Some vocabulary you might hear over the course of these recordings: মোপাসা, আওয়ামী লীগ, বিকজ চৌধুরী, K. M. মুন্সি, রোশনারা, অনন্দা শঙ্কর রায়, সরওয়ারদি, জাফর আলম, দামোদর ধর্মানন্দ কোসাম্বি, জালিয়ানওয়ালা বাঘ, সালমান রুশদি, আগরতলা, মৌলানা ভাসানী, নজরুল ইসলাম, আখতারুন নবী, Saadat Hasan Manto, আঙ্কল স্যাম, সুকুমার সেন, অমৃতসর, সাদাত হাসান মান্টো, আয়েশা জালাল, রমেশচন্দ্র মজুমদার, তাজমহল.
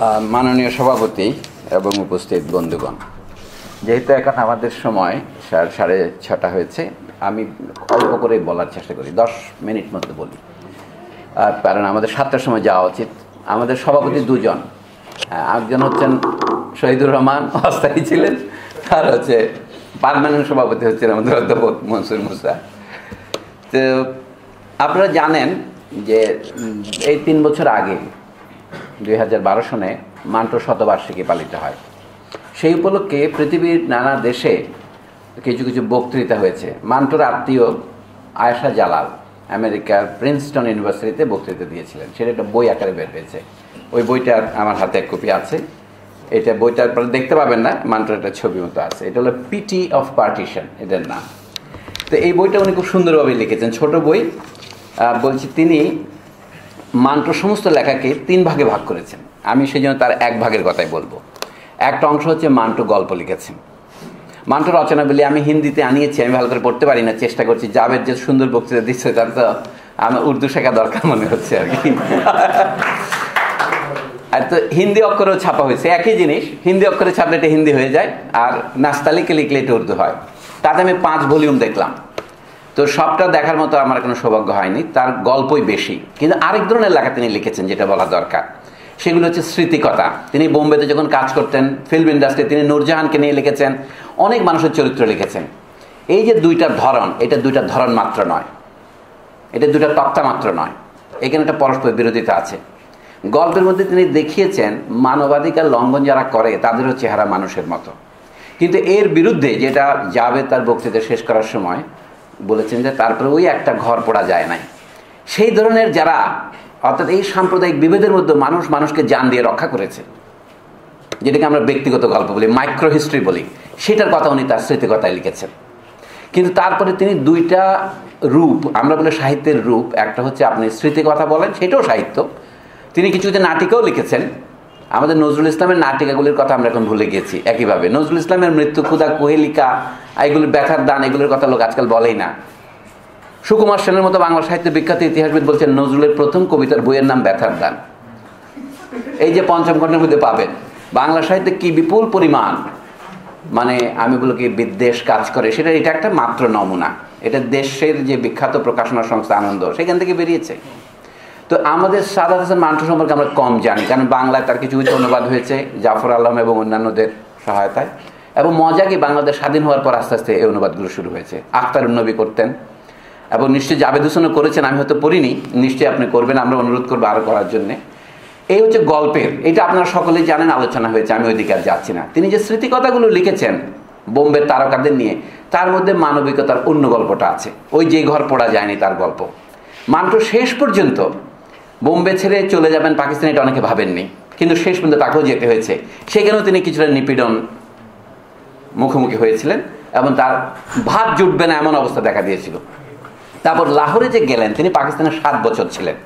माननीय सभापति एवं उपस्थित बंधुगण जेहेतु एखन आमादेर समय साढ़े छटा होयेछे आमी अल्प करे बोलार चेष्टा करी दस मिनट मतो बोली कारण आमादेर सातटार समय जावा उचित। आमादेर सभापति दुजन एकजन हच्छेन शहीदुर रहमान अस्थायी छिलेन तार हच्छे पार्मानेंट सभापति हच्छेन आमादेर अध्यापक मंसूर मुसा। तो आपनारा जानेन जे एई तीन बछर आगे 2012 सने मान्टो शतवार्षिकी पालित हय सेई उपलक्षे पृथिवीर नाना देशे किछु किछु बक्तृता हयेछे। मान्टोर आत्मीय आयशा जालाल अमेरिकार प्रिंसटन यूनिवर्सिटीते बक्तृता दिएछिलेन सेटा एकटा बोई आकारे बेर हयेछे। ओई बोईटार आमार हाते एक कपि आछे। एटा बोईटार परे देखते पाबेन ना मान्टोर एकटा छबि मतो आछे। एटा हलो पिटी अफ पार्टिशन एटार नाम। तो एई बोईटा उनि खूब सुंदरभावे लिखेछेन छोटो बोई बोलछि तिनि मान्टोर समस्त लेखाके तीन भागे भाग करेछेन। आमि सेइजন্য तार एक भागेर कथाई बोलबो। एक अंश हच्छे मान्टो गल्प लिखेछेन। मान्टो रचनावली आमि हिंदीते आनिएछि आमि भालो करे पढ़ते पारि ना चेष्टा करछि जावेद जे सुंदर बक्तृता दिচ্ছে তার তো আমার উর্দু শেখা দরকার মনে হচ্ছে আর কি। আর তো হিন্দি অক্ষরেও ছাপা হয়েছে একই জিনিস। হিন্দি অক্ষরে ছাপলে এটা হিন্দি হয়ে যায় আর নাস্তালিকে লিখলে এটা উর্দু হয়। তাতে আমি 5 ভলিউম দেখলাম। তো সবটা দেখার মতো আমার কোনো সৌভাগ্য হয়নি। তার গল্পই বেশি কিন্তু আরেক ধরনের লেখা তিনি লিখেছেন যেটা বলা দরকার সেগুলো হচ্ছে স্মৃতিকথা। তিনি বোম্বেতে যখন কাজ করতেন ফিল্ম ইন্ডাস্ট্রি তিনি নূরজাহানকে নিয়ে লিখেছেন অনেক মানুষের চরিত্র লিখেছেন। এই যে দুইটা ধরন এটা দুইটা ধরন মাত্র নয় এটা দুইটা তক্তা মাত্র নয় এখানে একটা পরস্পর বিরোধিতা আছে। গল্পের মধ্যে তিনি দেখিয়েছেন মানবাধিকার লঙ্ঘন যারা করে তাদেরও চেহারা মানুষের মতো। কিন্তু এর বিরুদ্ধে যেটা যাবে তার বক্তৃতা শেষ করার সময় বলেছেন যে তারপরে ওই একটা ঘর পড়া যায় নাই সেই ধরনের যারা अर्थात ये साम्प्रदायिक विभेदर मध्य मानुष मानुष के जान दिए रक्षा करेছে যেটাকে আমরা ব্যক্তিগত গল্প বলি মাইক্রো হিস্ট্রি বলি সেটার কথা উনি তার স্মৃতিকথায় লিখেছেন। কিন্তু তারপরে তিনি দুইটা রূপ আমরা বলে সাহিত্যের রূপ একটা হচ্ছে আপনি স্মৃতিকথা বলেন সেটাও সাহিত্য। তিনি কিছু কিছু নাটিকাও লিখেছেন। আমাদের নজরুল ইসলামের নাটিকাগুলির কথা আমরা এখন ভুলে গেছি। একইভাবে নজরুল ইসলামের মৃত্যু ক্ষুধা কোহেলিকা এগুলি ব্যথার দান এগুলির কথা লোক আজকাল বলেই না। সুকুমার সেনের মতো বাংলা সাহিত্য বিখ্যাত ইতিহাসবিদ বলছেন নজরুলের প্রথম কবিতার বইয়ের নাম ব্যথার দান। এই যে ৫ম খণ্ডের মধ্যে পাবেন বাংলা সাহিত্যে কি বিপুল পরিমাণ মানে আমি বলি কি বিদ্বেষ কাজ করে সেটা এটা একটা মাত্র নমুনা। এটা দেশের যে বিখ্যাত প্রকাশনা সংস্থা আনন্দ সেখান থেকে বেরিয়েছে। তো আমাদের সাদাত হাসান মান্টো সম্পর্কে আমরা কম জানি কারণ বাংলায় তার কিছু কিছু অনুবাদ হয়েছে জাফর আলম এবং অন্যান্যদের সহায়তায় এবং মজা কি বাংলাদেশ স্বাধীন হওয়ার পর আস্তে আস্তে এই অনুবাদগুলো শুরু হয়েছে। আখতারুন নবী করতেন এবং নিশ্চয়ই জাভেদ হোসেনও করেছেন। আমি হয়তো পড়িনি নিশ্চয়ই আপনি করবেন আমরা অনুরোধ করবো আরও করার জন্যে। এই হচ্ছে গল্পের এটা আপনারা সকলেই জানেন আলোচনা হয়েছে আমি ওইদিকে আর যাচ্ছি না। তিনি যে স্মৃতিকথাগুলো লিখেছেন বোম্বের তারকাদের নিয়ে তার মধ্যে মানবিকতার অন্য গল্পটা আছে ওই যে ঘর পড়া যায়নি তার গল্প। মান্টো শেষ পর্যন্ত বোম্বে ছেড়ে চলে যাবেন পাকিস্তানে এটা অনেকে ভাবেননি কিন্তু শেষ পর্যন্ত তাকেও যেতে হয়েছে। সেখানেও তিনি কিছুটা নিপীড়ন মুখোমুখি হয়েছিলেন এবং তার ভাত জুটবে না এমন অবস্থা দেখা দিয়েছিল। তারপর লাহোরে যে গেলেন তিনি পাকিস্তানে 7 বছর ছিলেন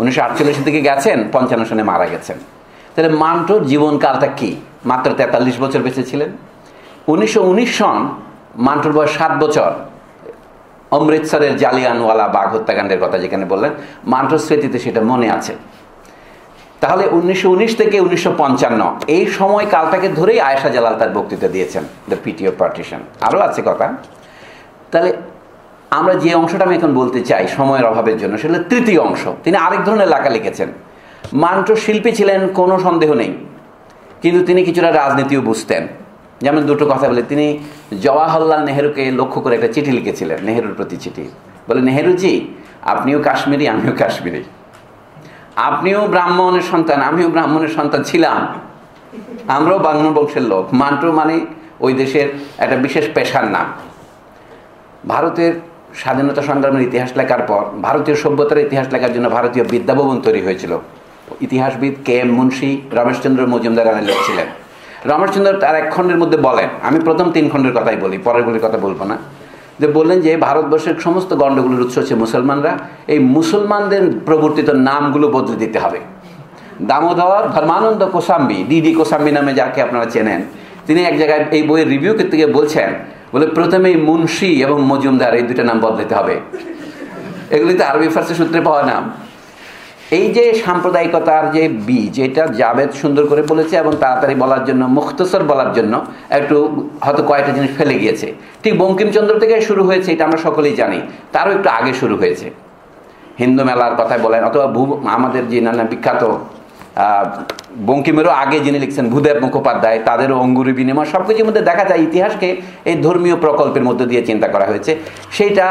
1948 থেকে গেছেন 55 সনে মারা গেছেন। তাহলে মান্টোর জীবনকালটা কি মাত্র 43 বছর বেঁচে ছিলেন। 1919 সন মান্টোর বয়স 7 বছর অমৃতসরের জালিয়ানওয়ালা বাঘ হত্যাকাণ্ডের কথা যেখানে বললেন মান্টোর স্মৃতিতে সেটা মনে আছে। তাহলে 1919 থেকে 1955 এই সময় কালটাকে ধরেই আয়েশা জালাল তার বক্তৃতা দিয়েছেন দ্য পিটি অফ পার্টিশন। আরও আছে কথা। তাহলে আমরা যে অংশটা আমি এখন বলতে চাই সময়ের অভাবের জন্য সেটা তৃতীয় অংশ। তিনি আরেক ধরনের লেখা লিখেছেন। মান্টো শিল্পী ছিলেন কোনো সন্দেহ নেই কিন্তু তিনি কিছুটা রাজনীতিও বুঝতেন। যেমন দুটো কথা বলে তিনি জওয়াহরলাল নেহরুকে লক্ষ্য করে একটা চিঠি লিখেছিলেন নেহরুর প্রতি চিঠি বলে নেহরুজি আপনিও কাশ্মীরি আমিও কাশ্মীরি আপনিও ব্রাহ্মণের সন্তান আমিও ব্রাহ্মণের সন্তান ছিলাম আমরাও বাংলা বংশের লোক। মান্টো মানে ওই দেশের একটা বিশেষ পেশার নাম। ভারতের স্বাধীনতা সংগ্রামের ইতিহাস লেখার পর ভারতীয় সভ্যতার ইতিহাস লেখার জন্য ভারতীয় বিদ্যাভবন তৈরি হয়েছিল। ইতিহাসবিদ K. M. মুন্সি রমেশচন্দ্র মজুমদার লিখছিলেন। রমেশচন্দ্র তার এক খণ্ডের মধ্যে বলেন আমি প্রথম 3 খণ্ডের কথাই বলি পরেরগুলির কথা বলবো না। যে বললেন যে ভারতবর্ষের সমস্ত গণ্ডগুলোর উৎস হচ্ছে মুসলমানরা এই মুসলমানদের প্রবর্তিত নামগুলো বদলে দিতে হবে। দামোদর ধর্মানন্দ কোসাম্বি ডিডি কোসাম্বি নামে যাকে আপনারা চেনেন তিনি এক জায়গায় এই বইয়ের রিভিউ থেকে বলছেন বলে প্রথমেই মুন্সি এবং মজুমদার এই দুটো নাম বদলাতে হবে এগুলি তো আরবি ফার্সি সূত্রে পাওয়া নাম। साम्प्रदायिकतार जो बीज ये जावेद सुंदर करे बोलेछे एबं ताड़ाताड़ी बलार जन्य मुख्तसर बलार जन्य एकटु हयतो कयेकटा जिनिस फेले गियेछे ठीक बंकिमचंद्र थेके शुरू हयेछे एटा आमरा सकलेई जानी तारो एकटु आगे शुरू हयेछे हिंदू मेलार कथा बोलेन अथवा आमादेर जे नाना विख्यात बंकिमेरो आगे जिनि लिखछेन भूदेव मुखोपाध्याय तादेरो अंगुरी बिनिमय सबकिछुर मध्ये देखा जाय इतिहासके एई धर्मीय प्रकल्पेर मध्य दिये चिंता करा हयेछे सेटा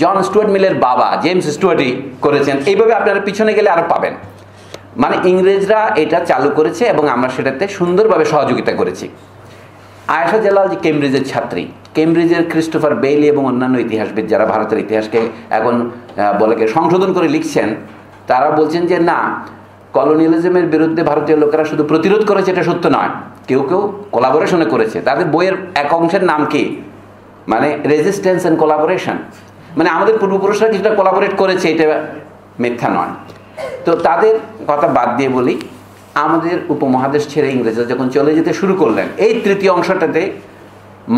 जन स्टुअर्ट मिलर बाबा जेम्स स्टुअर्टी कर पिछने गेले आरो पाबेन माने इंगरेजरा एटा चालू करेछे एबं आमरा सेटाते सुंदरभावे सहयोगिता करेछि आयशा जलाल कैमब्रिजेर छात्री कैमब्रिजेर क्रिस्टोफार बेइली एबं अन्यान्य इतिहासविद जारा भारतेर इतिहासके एखन बोले संशोधन करे लिखछेन तारा बोलछेन जे ना कलोनियालिज्मेर बिरुद्धे भारतीय लोकेरा शुधु प्रतिरोध करेछे एटा सत्य नय केउ केउ कोलाबोरेशने करेछे तादेर बोइएर एक अंशेर नाम कि माने रेजिस्टेंस एंड कोलाबोरेशन মানে আমাদের পূর্বপুরুষরা কিছুটা কোলাবোরেট করেছে এটা মিথ্যা নয় তো তাদের কথা বাদ দিয়ে বলি আমাদের উপমহাদেশ ছেড়ে ইংরেজরা যখন চলে যেতে শুরু করলেন এই তৃতীয় অংশটাতে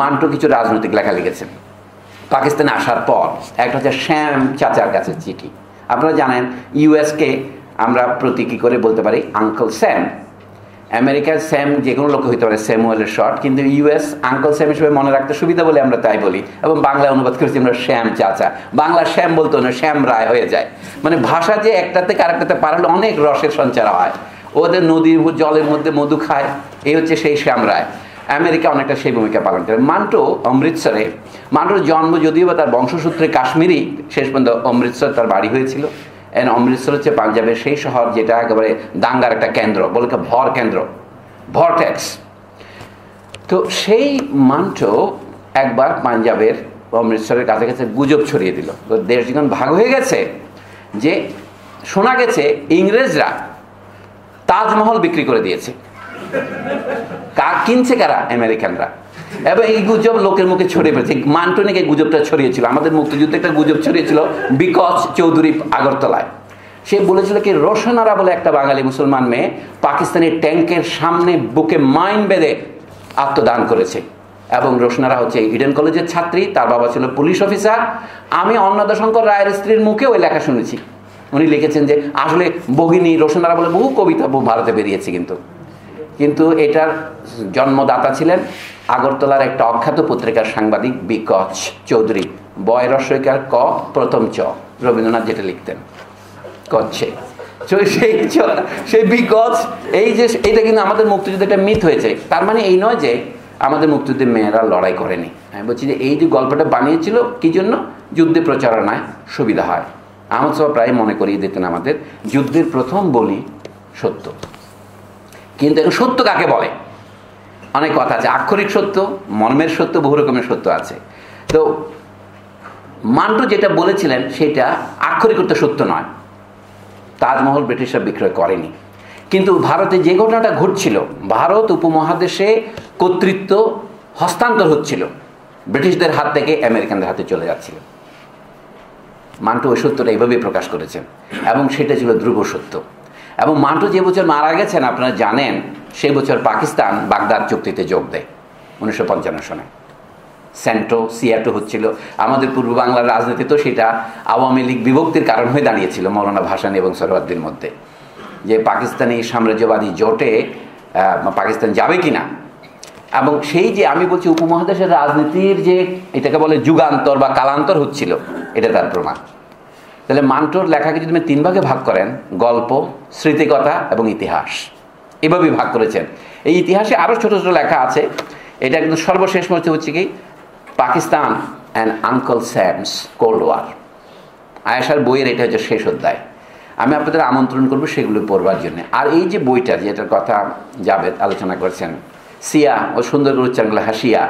মান্টো কিছু রাজনৈতিক লেখা লিখেছেন পাকিস্তানে আসার পর একটা হচ্ছে শ্যাম চাচার কাছে চিঠি আপনারা জানেন ইউএসকে আমরা প্রতীকী করে বলতে পারি আঙ্কেল স্যাম আমেরিকার স্যাম যে কোনো লোক হইতে পারে স্যামুয়েলের শর্ট কিন্তু ইউএস আঙ্কল স্যাম হিসেবে মনে রাখতে সুবিধা বলে আমরা তাই বলি এবং বাংলায় অনুবাদ করেছি আমরা শ্যাম চাচা বাংলা শ্যাম বলতো না শ্যাম রায় হয়ে যায় মানে ভাষা যে একটাতে আরেকটাতে পারলে অনেক রসের সঞ্চার হয় ওদের নদীর জলের মধ্যে মধু খায় এই হচ্ছে সেই শ্যাম রায় আমেরিকা অনেকটা সেই ভূমিকা পালন করে মান্টো অমৃতসরে মান্টোর জন্ম যদিও বা তার বংশসূত্রে কাশ্মীরি শেষ পর্যন্ত অমৃতসর তার বাড়ি হয়েছিল एंड अमृतसर होच्छे पंजाबेर सेई शहर जेटा एकेबारे दांगार एकटा केंद्र बोले भर केंद्र भरटेक्स तो सेई मान्टो एक बार पंजाबेर अमृतसरेर काछे काछे गुजब छड़िए दिल तो देश जखन भाग हो गेछे जे शोना गेछे इंगरेजरा ताजमहल बिक्री करे दिएछे का किनछे कारा अमेरिकानरा এবারে এই গুজব লোকের মুখে ছড়িয়ে পড়েছে মান্টো নাকি গুজবটা ছড়িয়েছিল আমাদের মুক্তিযুদ্ধে একটা গুজব ছড়িয়েছিল বিকজ চৌধুরী আগরতলায় সে বলেছিল কি রোশনারা বলে একটা বাঙালি মুসলমান মেয়ে পাকিস্তানি ট্যাঙ্কের সামনে বুকে মাইন বেঁধে আত্মদান করেছে এবং রোশনারা হচ্ছে ইডেন কলেজের ছাত্রী তার বাবা ছিল পুলিশ অফিসার আমি অনন্দা শঙ্কর রায়ের স্ত্রীর মুখে ওই লেখা শুনেছি উনি লিখেছেন যে আসলে ভগিনী রোশনারা বলে বহু কবিতা ভারতে বেরিয়েছে কিন্তু এটার জন্মদাতা ছিলেন আগরতলার একটা অখ্যাত পত্রিকার সাংবাদিক বিকজ চৌধুরী বয় রসইকার ক প্রথম চ রবীন্দ্রনাথ যেটা লিখতেন কচ্ছে সেই বিকজ এই যে এটা কিন্তু আমাদের মুক্তিযুদ্ধে একটা মিথ হয়েছে তার মানে এই নয় যে আমাদের মুক্তিযুদ্ধে মেয়েরা লড়াই করেনি আমি বলছি যে এই যে গল্পটা বানিয়েছিল কি জন্য যুদ্ধে প্রচারণায় সুবিধা হয় আমার সব প্রায় মনে করিয়ে দিতেন আমাদের যুদ্ধের প্রথম বলি সত্য কিন্তু এখন সত্য কাকে বলে অনেক কথা আছে আক্ষরিক সত্য মর্মের সত্য বহু রকমের সত্য আছে তো মান্টো যেটা বলেছিলেন সেটা আক্ষরিক অর্থে সত্য নয় তাজমহল ব্রিটিশরা বিক্রয় করেনি কিন্তু ভারতে যে ঘটনাটা ঘটছিল ভারত উপমহাদেশে কর্তৃত্ব হস্তান্তর হচ্ছিল ব্রিটিশদের হাত থেকে আমেরিকানদের হাতে চলে যাচ্ছিল মান্টো ওই সত্যটা এইভাবে প্রকাশ করেছেন এবং সেটা ছিল ধ্রুব সত্য এবং মান্টো যে বছর মারা গেছেন আপনারা জানেন সেই বছর পাকিস্তান বাগদাদ চুক্তিতে যোগ দেয় 1955 সনে সেন্টো সিয়াটো হচ্ছিল আমাদের পূর্ব বাংলার রাজনীতি তো সেটা আওয়ামী লীগ বিভক্তির কারণ হয়ে দাঁড়িয়েছিল মৌলানা ভাসানী এবং সরওয়ারদির মধ্যে যে পাকিস্তানি সাম্রাজ্যবাদী জোটে পাকিস্তান যাবে কি না এবং সেই যে আমি বলছি উপমহাদেশের রাজনীতির যে এটাকে বলে যুগান্তর বা কালান্তর হচ্ছিল এটা তার প্রমাণ তাহলে মান্টোর লেখাকে যদি আপনি তিন ভাগে ভাগ করেন গল্প স্মৃতিকথা এবং ইতিহাস এভাবে ভাগ করেছেন এই ইতিহাসে আরও ছোটো ছোটো লেখা আছে এটা কিন্তু সর্বশেষ মধ্যে হচ্ছে কি Pakistan and uncle Sam's cold war আয়েশার বইয়ের এটা হচ্ছে শেষ অধ্যায় আমি আপনাদের আমন্ত্রণ করবো সেগুলো পড়বার জন্য আর এই যে বইটা যেটার কথা জাবেদ আলোচনা করছেন সিয়া ও সুন্দর উচ্চারণগুলো হাসিয়া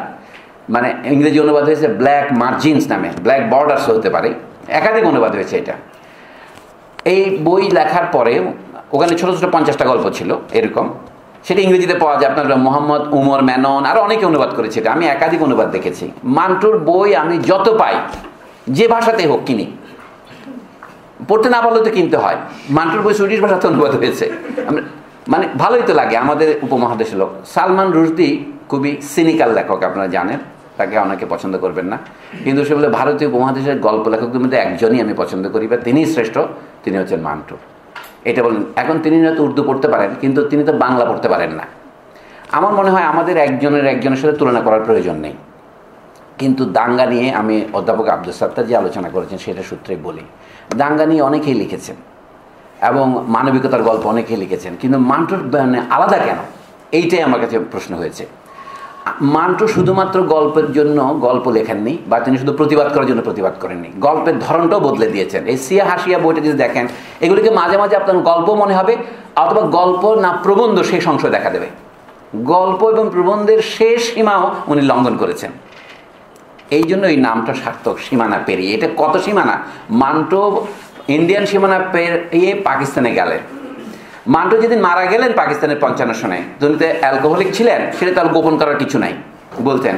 মানে ইংরেজি অনুবাদ হয়েছে ব্ল্যাক মার্জিনস নামে ব্ল্যাক বর্ডার্স হতে পারে একাধিক অনুবাদ হয়েছে এটা এই বই লেখার পরে ওখানে ছোটো ছোটো 50টা গল্প ছিল এরকম সেটা ইংরেজিতে পাওয়া যায় আপনারা মোহাম্মদ উমর মেনন আরও অনেকে অনুবাদ করেছে এটা আমি একাধিক অনুবাদ দেখেছি মান্টোর বই আমি যত পাই যে ভাষাতে হোক কিনি পড়তে না পারলে তো কিনতে হয় মান্টোর বই সুইডিশ ভাষাতে অনুবাদ হয়েছে মানে ভালোই তো লাগে আমাদের উপমহাদেশের লোক সালমান রুশদি খুবই সিনিক্যাল লেখক আপনারা জানেন তাকে অনেকে পছন্দ করবেন না কিন্তু সে বলে ভারতীয় উপমহাদেশের গল্প লেখকদের মধ্যে একজনই আমি পছন্দ করি বা তিনিই শ্রেষ্ঠ তিনি হচ্ছেন মান্টো এটা বলেন। এখন তিনি হয়তো উর্দু পড়তে পারেন কিন্তু তিনি তো বাংলা পড়তে পারেন না। আমার মনে হয় আমাদের একজনের সাথে তুলনা করার প্রয়োজন নেই। কিন্তু দাঙ্গা নিয়ে আমি অধ্যাপক আব্দুস সাত্তার যে আলোচনা করেছেন সেটা সূত্রে বলি, দাঙ্গা নিয়ে অনেকেই লিখেছেন এবং মানবিকতার গল্প অনেকেই লিখেছেন, কিন্তু মান্টোর আলাদা কেন এইটাই আমার কাছে প্রশ্ন হয়েছে। মান্টো শুধুমাত্র গল্পের জন্য গল্প লেখেননি বা তিনি শুধু প্রতিবাদ করার জন্য প্রতিবাদ করেননি, গল্পের ধরনটাও বদলে দিয়েছেন। এই সিয়া হাসিয়া বইটা যদি দেখেন এগুলিকে মাঝে মাঝে আপনার গল্প মনে হবে অথবা গল্প না প্রবন্ধ সেই সংশয় দেখা দেবে। গল্প এবং প্রবন্ধের শেষ সীমাও উনি লঙ্ঘন করেছেন, এই জন্য এই নামটা সার্থক। সীমানা পেরিয়ে, এটা কত সীমানা, মান্টো ইন্ডিয়ান সীমানা পেরিয়ে পাকিস্তানে গেলেন। মান্টো যেদিন মারা গেলেন পাকিস্তানের 55 সনে, তিনি তো অ্যালকোহলিক ছিলেন, সেটা তার গোপন করার কিছু নাই বলতেন,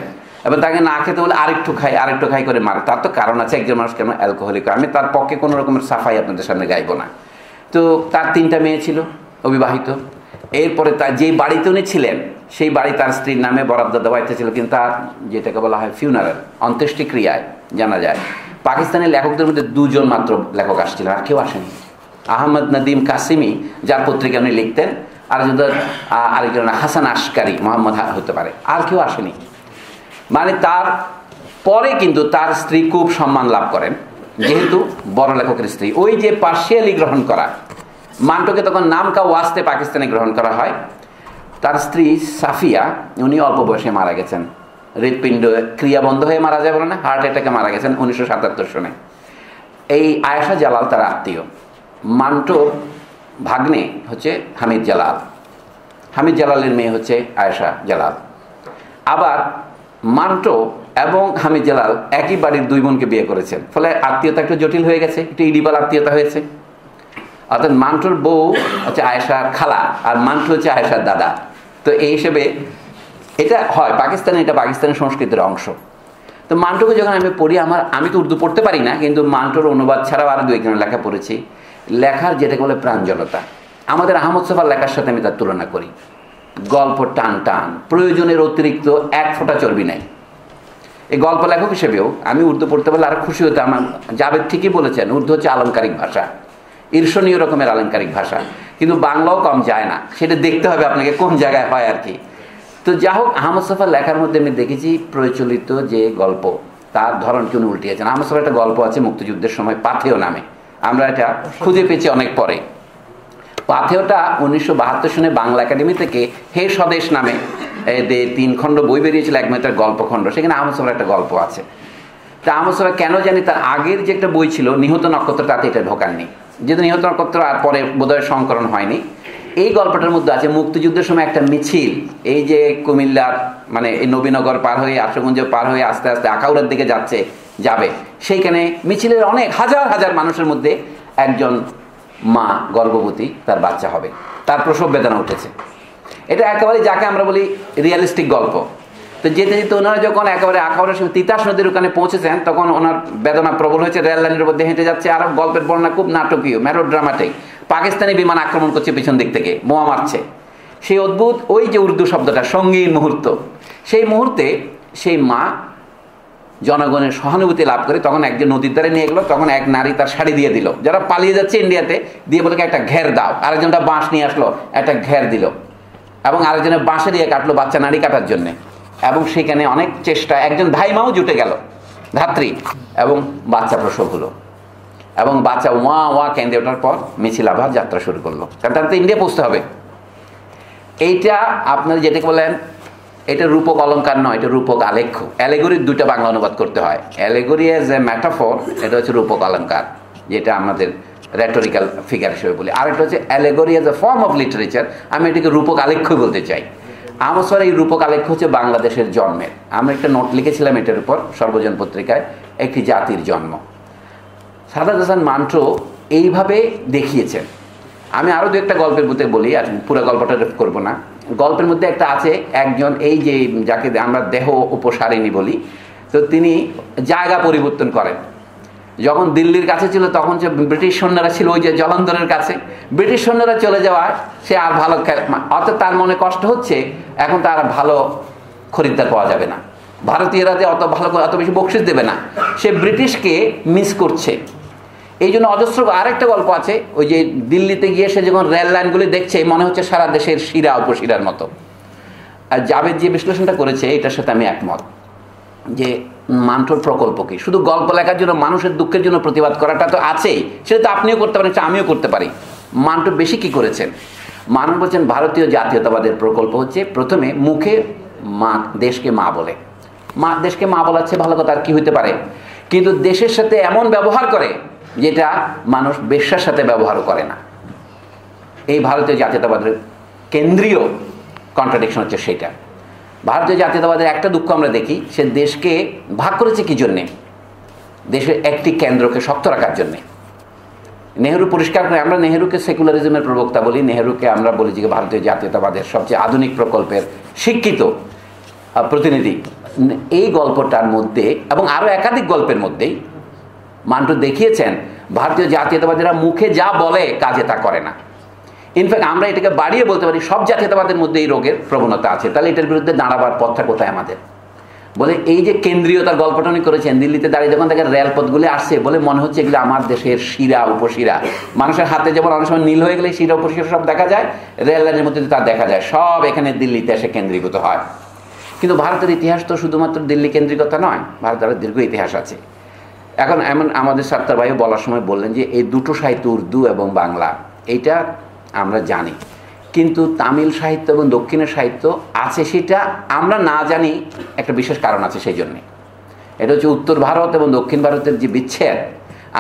এবং তাকে না খেতে বলে আরেকটু খাই করে মারে। তার তো কারণ আছে একজন মানুষ কেন অ্যালকোহলিক। আমি তার পক্ষে কোনো রকমের সাফাই আপনাদের সামনে গাইব না। তো তার 3টা মেয়ে ছিল অবিবাহিত। এরপরে তার যেই বাড়িতে উনি ছিলেন সেই বাড়ি তার স্ত্রীর নামে বরাদ্দ দেওয়া ছিল, কিন্তু তার যেটাকে বলা হয় ফিউনারাল, অন্ত্যেষ্টিক্রিয়ায় জানা যায়। পাকিস্তানের লেখকদের মধ্যে 2 জন মাত্র লেখক আসছিলেন, আর কেউ আসেনি। আহমদ নদীম কাসিমি, যার পত্রিকা উনি লিখতেন, আর আরেকজন হাসান আশকারি, মোহাম্মদ হতে পারে, আর কেউ আসেনি। মানে তার পরে কিন্তু তার স্ত্রী খুব সম্মান লাভ করেন যেহেতু বড় লেখকের স্ত্রী। ওই যে পার্শিয়ালি গ্রহণ করা, মান্টোকে তখন নামকা ওয়াস্তে পাকিস্তানে গ্রহণ করা হয়। তার স্ত্রী সাফিয়া, উনি অল্প বয়সে মারা গেছেন, হৃৎপিণ্ড ক্রিয়া বন্ধ হয়ে মারা যায় বলে না, হার্ট অ্যাটাকে মারা গেছেন 1977 সনে। এই আয়েশা জালাল তার আত্মীয়, মান্টো ভাগ্নে হচ্ছে হামিদ জালাল, হামিদ জালালের মেয়ে হচ্ছে আয়েশা জালাল। আবার মান্টো এবং হামিদ জালাল একই বাড়ির 2 বোনকে বিয়ে করেছেন, ফলে আত্মীয়তা একটু জটিল হয়ে গেছে, একটু ইডিবাল আত্মীয়তা হয়েছে। অর্থাৎ মান্টোর বউ হচ্ছে আয়েশার খালা আর মান্টো হচ্ছে আয়েশার দাদা। তো এই হিসেবে এটা হয় পাকিস্তানে, এটা পাকিস্তানের সংস্কৃতির অংশ। তো মান্টোকে যখন আমি পড়ি, আমি তো উর্দু পড়তে পারি না, কিন্তু মান্টোর অনুবাদ ছাড়াও আর 2-1 লেখা পড়েছি। লেখার যেটাকে বলে প্রাঞ্জলতা, আমাদের আহমদ সাফার লেখার সাথে আমি তার তুলনা করি। গল্প টান টান, প্রয়োজনের অতিরিক্ত 1 ফোঁটা চর্বি নাই। এই গল্প লেখক হিসেবেও আমি উর্দু পড়তে পারলে আরও খুশি হতাম। আমার জাবেদ ঠিকই বলেছেন, উর্দু হচ্ছে আলংকারিক ভাষা, ঈর্ষণীয় রকমের আলংকারিক ভাষা, কিন্তু বাংলাও কম যায় না, সেটা দেখতে হবে আপনাকে কোন জায়গায় হয় আর কি। তো যা হোক, আহমদ সাফার লেখার মধ্যে আমি দেখেছি প্রচলিত যে গল্প তার ধরনকে উনি উল্টিয়েছেন। আহমদ সাফার একটা গল্প আছে মুক্তিযুদ্ধের সময়, পাথেয় নামে, আমরা এটা খুঁজে পেয়েছি অনেক পরে। পাথেয়টা 1972 সনে বাংলা একাডেমি থেকে হে স্বদেশ নামে 3 খণ্ড বই বেরিয়েছিল, একমাত্র গল্পখণ্ড, সেখানে আহমদ সাফার একটা গল্প আছে। তা আহমদ সাফা কেন জানি তার আগের যে একটা বই ছিল নিহত নক্ষত্র, তাতে এটা ঢোকাননি, যেহেতু নিহত নক্ষত্র আর পরে বোধহয় সংকলন হয়নি। এই গল্পটার মধ্যে আছে মুক্তিযুদ্ধের সময় একটা মিছিল, এই যে কুমিল্লার মানে এই নবীনগর পার হয়ে আশুগঞ্জ পার হয়ে আস্তে আস্তে আখাউড়ার দিকে যাবে, সেইখানে মিছিলের অনেক হাজার হাজার মানুষের মধ্যে একজন মা গর্ভবতী, তার বাচ্চা হবে, তার প্রসব বেদনা উঠেছে। এটা একেবারে যাকে আমরা বলি রিয়ালিস্টিক গল্প। তো যেতে যেতে ওনারা যখন একেবারে আখাউড়ার সময় তিতাস নদীর ওখানে পৌঁছেছেন, তখন ওনার বেদনা প্রবল হয়েছে, রেল লাইনের মধ্যে হেঁটে যাচ্ছে, আর গল্পের বর্ণনা খুব নাটকীয়, মেলোড্রামাটিক। পাকিস্তানি বিমান আক্রমণ করছে পিছন দিক থেকে, বোমা মারছে, সেই অদ্ভুত ওই যে উর্দু শব্দটা সঙ্গীন মুহূর্ত, সেই মুহূর্তে সেই মা জনগণের সহানুভূতি লাভ করে। তখন একজন নদীর দ্বারে নিয়ে গেলো, তখন এক নারী তার শাড়ি দিয়ে দিল, যারা পালিয়ে যাচ্ছে ইন্ডিয়াতে, দিয়ে বলে একটা ঘের দাও, আরেকজনটা বাঁশ নিয়ে আসলো, একটা ঘের দিল, এবং আরেকজনের বাঁশে দিয়ে কাটলো বাচ্চা নারী কাটার জন্যে, এবং সেখানে অনেক চেষ্টা, একজন ধাইমাও জুটে গেল, ধাত্রী, এবং বাচ্চা প্রসব হলো, এবং বাচ্চা ওয়া ওয়া কেঁদে ওঠার পর মিছিল আবার যাত্রা শুরু করলো, কারণ তার তো ইন্ডিয়া পৌঁছতে হবে। এইটা আপনারা যেটাকে বলেন, এটা রূপক অলঙ্কার নয়, এটা রূপক আলেখ্য। অ্যালেগরির 2টা বাংলা অনুবাদ করতে হয়, অ্যালেগরি এজ এ ম্যাটাফর, এটা হচ্ছে রূপক অলঙ্কার, যেটা আমাদের রেটোরিক্যাল ফিগার হিসেবে বলি। আরেকটা হচ্ছে allegory as a form of literature, আমি এটাকে রূপক আলেখ্য বলতে চাই। আমার স্যার এই রূপক আলেখ্য হচ্ছে বাংলাদেশের জন্মের, আমরা একটা নোট লিখেছিলাম এটার উপর সর্বজন পত্রিকায়, একটি জাতির জন্ম। সাদাত হাসান মান্টো এইভাবে দেখিয়েছেন। আমি আরও 2-1টা গল্পের মধ্যে বলি, আর পুরো গল্পটা করবো না। গল্পের মধ্যে একটা আছে, একজন এই যে যাকে আমরা দেহ উপসারিণী বলি, তো তিনি জায়গা পরিবর্তন করেন। যখন দিল্লির কাছে ছিল তখন যে ব্রিটিশ সৈন্যরা ছিল ওই যে জলন্ধরের কাছে, ব্রিটিশ সৈন্যরা চলে যাওয়ার সে আর ভালো, অর্থাৎ তার মনে কষ্ট হচ্ছে এখন তার ভালো খরিদ্দার পাওয়া যাবে না, ভারতীয়রা যে অত ভালো অত বেশি বকশিস দেবে না, সে ব্রিটিশকে মিস করছে। এই জন্য অজস্র আরেকটা গল্প আছে, ওই যে দিল্লিতে গিয়ে সে যখন রেল লাইনগুলি দেখছে মনে হচ্ছে সারা দেশের শিরা উপশিরার মতো। আর জাভেদ যে বিশ্লেষণটা করেছে এটার সাথে আমি একমত যে মান্টোর প্রকল্প কি শুধু গল্প লেখার জন্য মানুষের দুঃখের জন্য প্রতিবাদ করাটা তো আছেই, সেটা তো আপনিও করতে পারেন, আমিও করতে পারি। মান্টো বেশি কি করেছেন? মান্টো বলছেন ভারতীয় জাতীয়তাবাদের প্রকল্প হচ্ছে প্রথমে মুখে মা, দেশকে মা বলে, মা দেশকে মা বলাচ্ছে ভালো কথা আর কি হইতে পারে, কিন্তু দেশের সাথে এমন ব্যবহার করে যেটা মানুষ বেশ্যার সাথে ব্যবহারও করে না। এই ভারতীয় জাতীয়তাবাদের কেন্দ্রীয় কন্ট্রাডিকশন হচ্ছে সেটা। ভারতীয় জাতীয়তাবাদের একটা দুঃখ আমরা দেখি, সে দেশকে ভাগ করেছে কী জন্যে? দেশের একটি কেন্দ্রকে শক্ত রাখার জন্যে। নেহরু পরিষ্কার করে, আমরা নেহরুকে সেকুলারিজমের প্রবক্তা বলি, নেহরুকে আমরা বলি যে ভারতীয় জাতীয়তাবাদের সবচেয়ে আধুনিক প্রকল্পের শিক্ষিত প্রতিনিধি। এই গল্পটার মধ্যে এবং আরও একাধিক গল্পের মধ্যেই মান্টো দেখিয়েছেন ভারতীয় জাতীয়তাবাদীরা মুখে যা বলে কাজে তা করে না। ইনফ্যাক্ট আমরা এটাকে বাড়িয়ে বলতে পারি সব জাতীয়তাবাদের মধ্যে এই রোগের প্রবণতা আছে। তাহলে এটার বিরুদ্ধে দাঁড়াবার পথটা কোথায় আমাদের? বলে এই যে কেন্দ্রীয়তার গল্পটা উনি করেছেন, দিল্লিতে দাঁড়িয়ে যখন তাকে রেলপথগুলি আসছে বলে মনে হচ্ছে এগুলো আমার দেশের শিরা উপশিরা, মানুষের হাতে যেমন অনেক সময় নীল হয়ে গেলে শিরা উপশিরা সব দেখা যায়, রেল লাইনের মধ্যে তা দেখা যায়, সব এখানে দিল্লিতে এসে কেন্দ্রীভূত হয়। কিন্তু ভারতের ইতিহাস তো শুধুমাত্র দিল্লি কেন্দ্রিকতা নয়, ভারতের দীর্ঘ ইতিহাস আছে। এখন এমন আমাদের সাত্তার ভাইও বলার সময় বললেন যে এই দুটো সাহিত্য উর্দু এবং বাংলা এইটা আমরা জানি, কিন্তু তামিল সাহিত্য এবং দক্ষিণের সাহিত্য আছে সেটা আমরা না জানি, একটা বিশেষ কারণ আছে সেই জন্যে। এটা হচ্ছে উত্তর ভারত এবং দক্ষিণ ভারতের যে বিচ্ছেদ।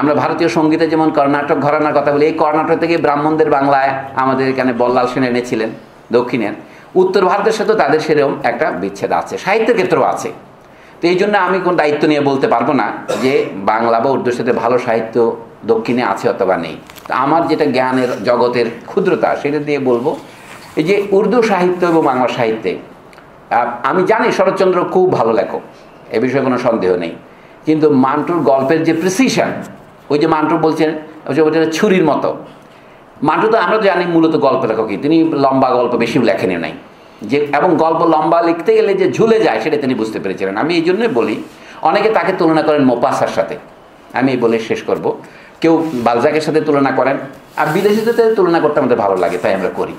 আমরা ভারতীয় সঙ্গীতে যেমন কর্ণাটক ঘরানার কথা বলি, এই কর্ণাটক থেকে ব্রাহ্মণদের বাংলায় আমাদের এখানে বল্লাল সেন এনেছিলেন দক্ষিণের, উত্তর ভারতের সাথেও তাদের সেরকম একটা বিচ্ছেদ আছে, সাহিত্যের ক্ষেত্রেও আছে। তো এই জন্য আমি কোনো দায়িত্ব নিয়ে বলতে পারবো না যে বাংলা বা উর্দুর সাথে ভালো সাহিত্য দক্ষিণে আছে অথবা নেই। তো আমার যেটা জ্ঞানের জগতের ক্ষুদ্রতা সেটা দিয়ে বলবো এই যে উর্দু সাহিত্য এবং বাংলা সাহিত্যে আমি জানি শরৎচন্দ্র খুব ভালো লেখক, এ বিষয়ে কোনো সন্দেহ নেই, কিন্তু মান্টোর গল্পের যে প্রিসিশন, ওই যে মান্টো বলছেন ওটা ছুরির মতো। মান্টো তো আমরা জানি মূলত গল্প লেখকই, তিনি লম্বা গল্প বেশিও লেখেনি নাই যে, এবং গল্প লম্বা লিখতে গেলে যে ঝুলে যায় সেটা তিনি বুঝতে পেরেছিলেন। আমি এই জন্যই বলি অনেকে তাকে তুলনা করেন মোপাসার সাথে, আমি এই বলে শেষ করব। কেউ বালজাকের সাথে তুলনা করেন, আর বিদেশিদের তুলনা করতে আমাদের ভালো লাগে তাই আমরা করি।